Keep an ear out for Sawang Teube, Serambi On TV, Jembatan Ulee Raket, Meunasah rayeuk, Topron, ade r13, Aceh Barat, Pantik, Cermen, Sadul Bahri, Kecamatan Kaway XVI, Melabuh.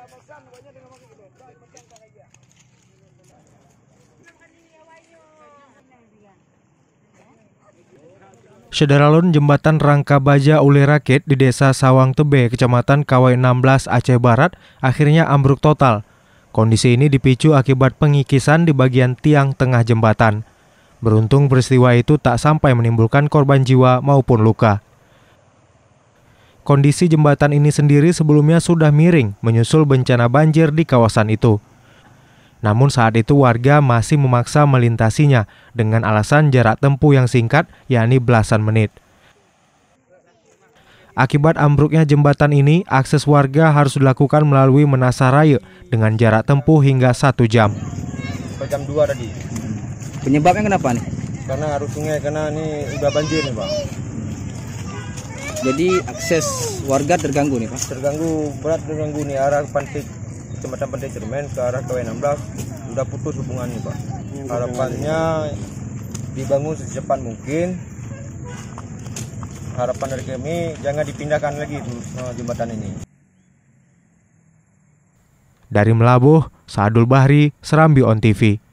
makan, banyak dengan makan gitu. Makan tak aja. Saudara lon, jembatan rangka baja Ulee Raket di Desa Sawang Teube, Kecamatan Kaway XVI, Aceh Barat akhirnya ambruk total. Kondisi ini dipicu akibat pengikisan di bagian tiang tengah jembatan. Beruntung peristiwa itu tak sampai menimbulkan korban jiwa maupun luka. Kondisi jembatan ini sendiri sebelumnya sudah miring menyusul bencana banjir di kawasan itu. Namun saat itu warga masih memaksa melintasinya dengan alasan jarak tempuh yang singkat, yakni belasan menit. Akibat ambruknya jembatan ini, akses warga harus dilakukan melalui Meunasah Rayeuk dengan jarak tempuh hingga 1 jam. Jam 2 tadi. Penyebabnya kenapa nih? Karena arus sungai, karena ini udah banjir nih Pak. Jadi akses warga terganggu nih Pak? Terganggu, berat terganggu nih, arah Pantik. Kecamatan Pantik Cermen ke arah Kaway 16 sudah putus hubungannya Pak. Harapannya dibangun secepat mungkin. Harapan dari kami jangan dipindahkan lagi jembatan ini. Dari Melabuh, Sadul Bahri, Serambi On TV.